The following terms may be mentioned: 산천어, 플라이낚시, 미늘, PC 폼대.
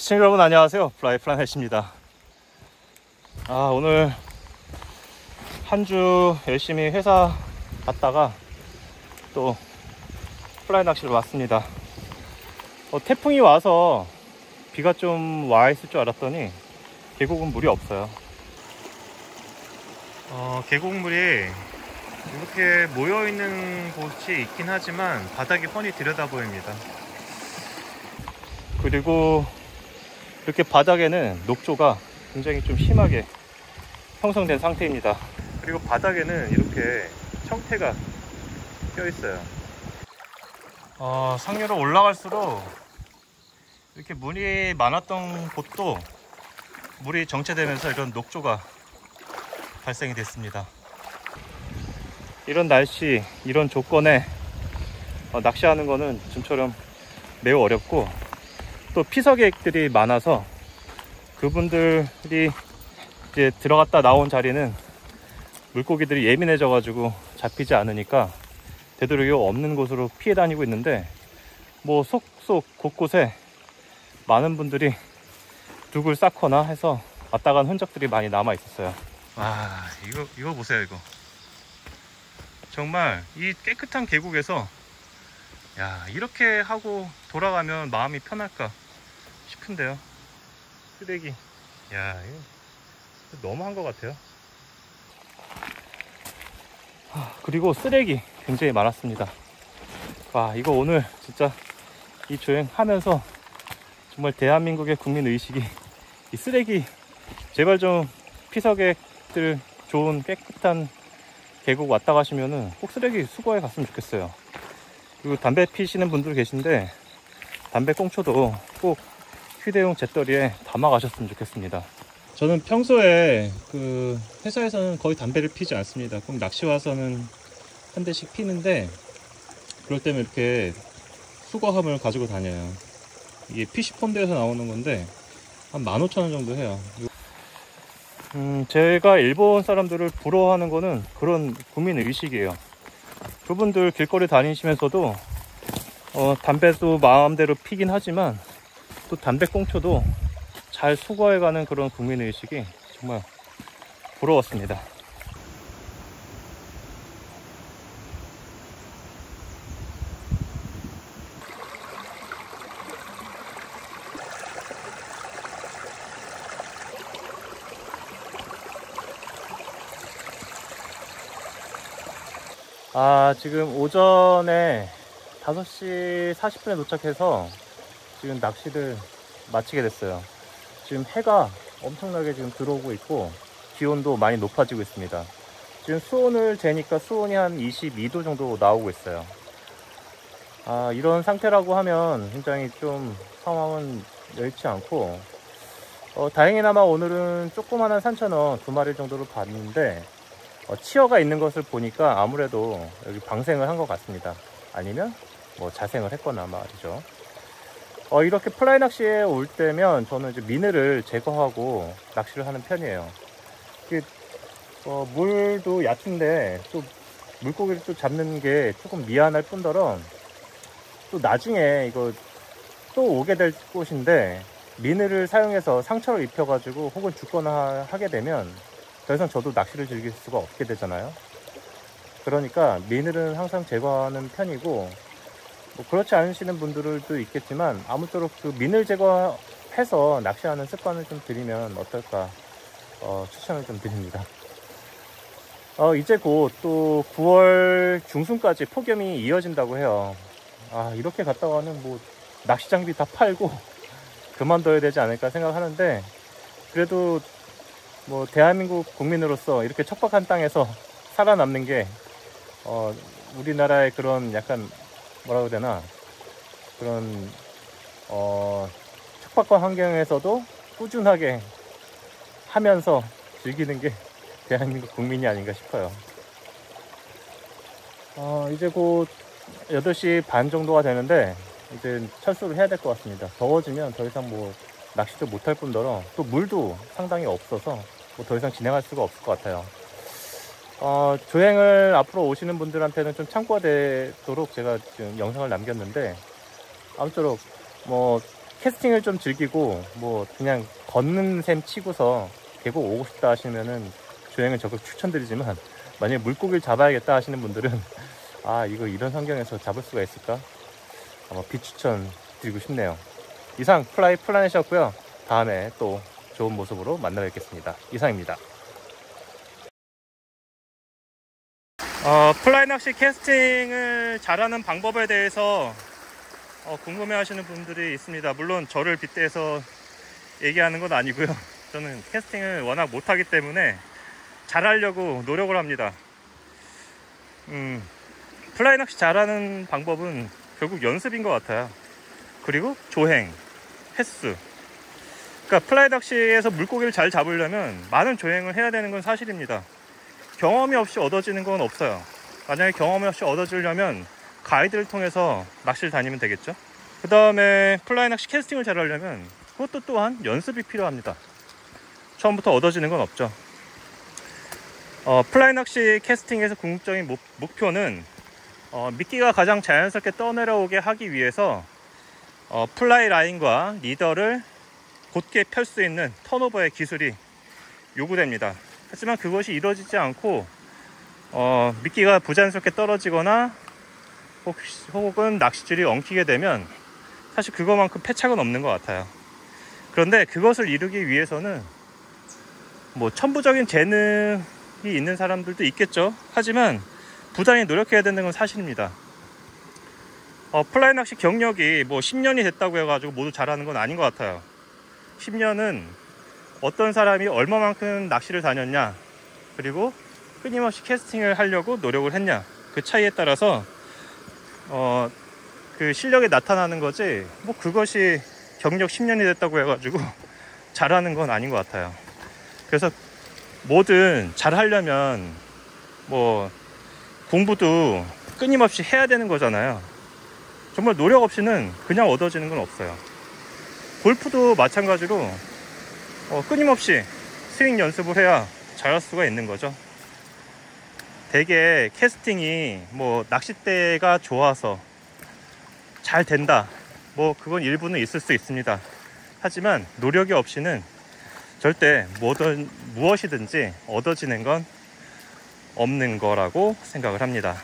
시청자 여러분 안녕하세요. 플라이낚시입니다. 오늘 한 주 열심히 회사 갔다가 또 플라이낚시를 왔습니다. 태풍이 와서 비가 좀 와 있을 줄 알았더니 계곡은 물이 없어요. 계곡물이 이렇게 모여있는 곳이 있긴 하지만 바닥이 훤히 들여다 보입니다. 그리고 이렇게 바닥에는 녹조가 굉장히 좀 심하게 형성된 상태입니다. 그리고 바닥에는 이렇게 청태가 껴있어요. 상류로 올라갈수록 이렇게 물이 많았던 곳도 물이 정체되면서 이런 녹조가 발생이 됐습니다. 이런 날씨, 이런 조건에 낚시하는 거는 지금처럼 매우 어렵고, 또 피서객들이 많아서 그분들이 이제 들어갔다 나온 자리는 물고기들이 예민해져 가지고 잡히지 않으니까 되도록이면 없는 곳으로 피해 다니고 있는데, 뭐 속속 곳곳에 많은 분들이 둑을 쌓거나 해서 왔다 간 흔적들이 많이 남아 있었어요. 이거 보세요. 이거 정말 이 깨끗한 계곡에서 이렇게 하고 돌아가면 마음이 편할까 싶은데요. 쓰레기, 이거 너무한 것 같아요. 그리고 쓰레기 굉장히 많았습니다. 이거 오늘 진짜 이 조행하면서 정말 대한민국의 국민 의식이, 이 쓰레기 제발 좀 피서객들 좋은 깨끗한 계곡 왔다 가시면은 꼭 쓰레기 수거해 갔으면 좋겠어요. 그리고 담배 피시는 분들 계신데 담배 꽁초도 꼭 휴대용 재떨이에 담아 가셨으면 좋겠습니다. 저는 평소에 그 회사에서는 거의 담배를 피지 않습니다. 꼭 낚시 와서는 한 대씩 피는데, 그럴 때면 이렇게 수거함을 가지고 다녀요. 이게 PC 폼대에서 나오는 건데 한 15,000원 정도 해요. 제가 일본 사람들을 부러워하는 거는 그런 국민의식이에요. 그분들 길거리 다니시면서도 담배도 마음대로 피긴 하지만 또 담배 꽁초도 잘 수거해가는 그런 국민의식이 정말 부러웠습니다. 지금 오전에 5시 40분에 도착해서 지금 낚시를 마치게 됐어요. 지금 해가 엄청나게 지금 들어오고 있고 기온도 많이 높아지고 있습니다. 지금 수온을 재니까 수온이 한 22도 정도 나오고 있어요. 이런 상태라고 하면 굉장히 좀 상황은 여의치 않고, 다행히나마 오늘은 조그마한 산천어 2마리 정도로 봤는데 치어가 있는 것을 보니까 아무래도 여기 방생을 한 것 같습니다. 아니면 뭐 자생을 했거나 말이죠. 이렇게 플라이낚시에 올 때면 저는 이제 미네를 제거하고 낚시를 하는 편이에요. 물도 얕은데 또 물고기를 또 잡는 게 조금 미안할 뿐더러 또 나중에 이거 또 오게 될 곳인데 미네를 사용해서 상처를 입혀가지고 혹은 죽거나 하게 되면 더 이상 저도 낚시를 즐길 수가 없게 되잖아요. 그러니까 미늘은 항상 제거하는 편이고, 뭐 그렇지 않으시는 분들도 있겠지만 아무쪼록 그 미늘 제거해서 낚시하는 습관을 좀 들이면 어떨까 추천을 좀 드립니다. 이제 곧 또 9월 중순까지 폭염이 이어진다고 해요. 이렇게 갔다가는 뭐 낚시 장비 다 팔고 그만둬야 되지 않을까 생각하는데, 그래도 뭐 대한민국 국민으로서 이렇게 척박한 땅에서 살아남는 게 우리나라의 그런 약간 뭐라고 해야 되나, 그런 척박한 환경에서도 꾸준하게 하면서 즐기는 게 대한민국 국민이 아닌가 싶어요. 이제 곧 8시 반 정도가 되는데 이제 철수를 해야 될 것 같습니다. 더워지면 더 이상 뭐 낚시도 못할 뿐더러 또 물도 상당히 없어서 뭐 더 이상 진행할 수가 없을 것 같아요. 조행을 앞으로 오시는 분들한테는 좀 참고가 되도록 제가 지금 영상을 남겼는데, 아무쪼록 뭐 캐스팅을 좀 즐기고 뭐 그냥 걷는 셈 치고서 계곡 오고 싶다 하시면은 조행을 적극 추천드리지만, 만약에 물고기를 잡아야겠다 하시는 분들은 아 이거 이런 환경에서 잡을 수가 있을까? 아마 비추천 드리고 싶네요. 이상 플라이 플라넷이었고요. 다음에 또 좋은 모습으로 만나 뵙겠습니다. 이상입니다. 플라이 낚시 캐스팅을 잘하는 방법에 대해서 궁금해 하시는 분들이 있습니다. 물론 저를 빗대서 얘기하는 건 아니고요. 저는 캐스팅을 워낙 못하기 때문에 잘하려고 노력을 합니다. 플라이 낚시 잘하는 방법은 결국 연습인 것 같아요. 그리고 조행, 횟수. 그러니까 플라이 낚시에서 물고기를 잘 잡으려면 많은 조행을 해야 되는 건 사실입니다. 경험이 없이 얻어지는 건 없어요. 만약에 경험이 없이 얻어지려면 가이드를 통해서 낚시를 다니면 되겠죠. 그 다음에 플라이 낚시 캐스팅을 잘 하려면 그것도 또한 연습이 필요합니다. 처음부터 얻어지는 건 없죠. 플라이 낚시 캐스팅에서 궁극적인 목표는 미끼가 가장 자연스럽게 떠내려오게 하기 위해서 플라이 라인과 리더를 곧게 펼 수 있는 턴오버의 기술이 요구됩니다. 하지만 그것이 이루어지지 않고 미끼가 부자연스럽게 떨어지거나 혹은 낚싯줄이 엉키게 되면 사실 그거만큼 패착은 없는 것 같아요. 그런데 그것을 이루기 위해서는 뭐 천부적인 재능이 있는 사람들도 있겠죠. 하지만 부단히 노력해야 되는 건 사실입니다. 플라이 낚시 경력이 뭐 10년이 됐다고 해가지고 모두 잘하는 건 아닌 것 같아요. 10년은 어떤 사람이 얼마만큼 낚시를 다녔냐, 그리고 끊임없이 캐스팅을 하려고 노력을 했냐, 그 차이에 따라서 그 실력이 나타나는 거지, 뭐 그것이 경력 10년이 됐다고 해가지고 잘하는 건 아닌 것 같아요. 그래서 뭐든 잘하려면 뭐 공부도 끊임없이 해야 되는 거잖아요. 정말 노력 없이는 그냥 얻어지는 건 없어요. 골프도 마찬가지로 끊임없이 스윙 연습을 해야 잘할 수가 있는 거죠. 대개 캐스팅이 뭐 낚싯대가 좋아서 잘 된다, 뭐 그건 일부는 있을 수 있습니다. 하지만 노력이 없이는 절대 무엇이든지 얻어지는 건 없는 거라고 생각을 합니다.